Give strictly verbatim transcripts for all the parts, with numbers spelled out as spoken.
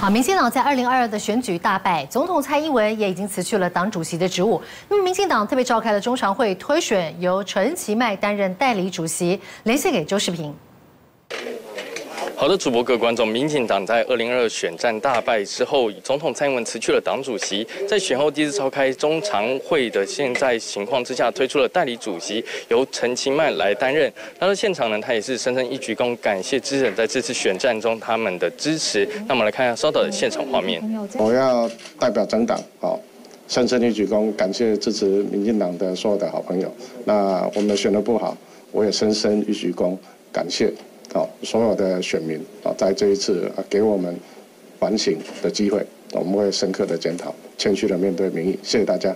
好，民进党在二零二二的选举大败，总统蔡英文也已经辞去了党主席的职务。那么，民进党特别召开了中常会推选，由陈其迈担任代理主席。连线给周世平。 好的，主播各位观众，民进党在二零二二选战大败之后，总统蔡英文辞去了党主席，在选后第一次召开中常会的现在情况之下，推出了代理主席，由陈其迈来担任。那到现场呢，他也是深深一鞠躬，感谢支持者在这次选战中他们的支持。那我们来看一下稍早的现场画面。我要代表整党，好，深深一鞠躬，感谢支持民进党的所有的好朋友。那我们选得不好，我也深深一鞠躬，感谢。 好，所有的选民啊，在这一次啊，给我们反省的机会，我们会深刻的检讨，谦虚的面对民意。谢谢大家。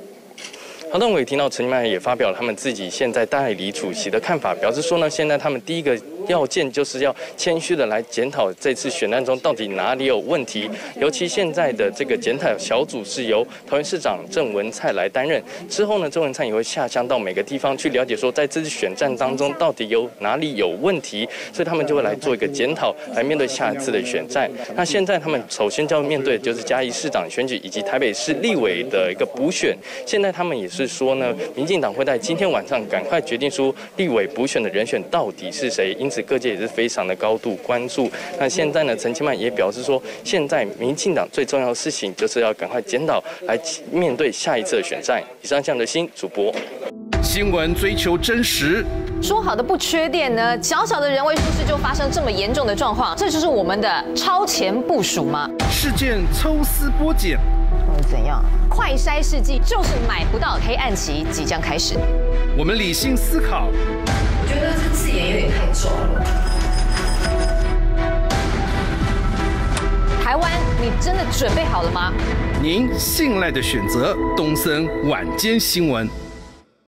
好，那我也听到陈其迈也发表了他们自己现在代理主席的看法，表示说呢，现在他们第一个要件就是要谦虚的来检讨这次选战中到底哪里有问题，尤其现在的这个检讨小组是由桃园市长郑文灿来担任，之后呢，郑文灿也会下乡到每个地方去了解说，在这次选战当中到底有哪里有问题，所以他们就会来做一个检讨，来面对下一次的选战。那现在他们首先就要面对的就是嘉义市长选举以及台北市立委的一个补选，现在他们也是。 是说呢，民进党会在今天晚上赶快决定出立委补选的人选到底是谁，因此各界也是非常的高度关注。那现在呢，陈其迈也表示说，现在民进党最重要的事情就是要赶快检讨，来面对下一次的选战。以上向德兴主播，新闻追求真实。 说好的不缺电呢，小小的人为疏失就发生这么严重的状况，这就是我们的超前部署吗？事件抽丝剥茧，我们怎样？快筛试剂就是买不到，黑暗期即将开始。我们理性思考，我觉得这字眼有点太重了。台湾，你真的准备好了吗？您信赖的选择，东森晚间新闻。